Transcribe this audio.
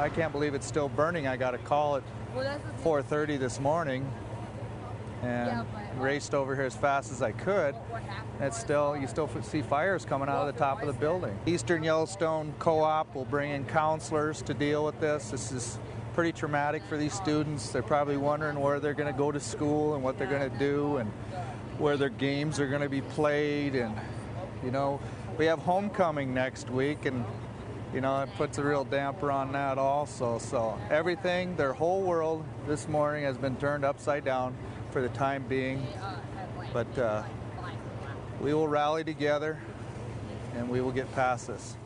I can't believe it's still burning. I got a call at 4:30 this morning and raced over here as fast as I could. It's still, you still see fires coming out of the top of the building. Eastern Yellowstone Co-op will bring in counselors to deal with this. This is pretty traumatic for these students. They're probably wondering where they're going to go to school and what they're going to do and where their games are going to be played. And, you know, we have homecoming next week, and, you know, it puts a real damper on that also. So everything, their whole world this morning has been turned upside down for the time being. But we will rally together, and we will get past this.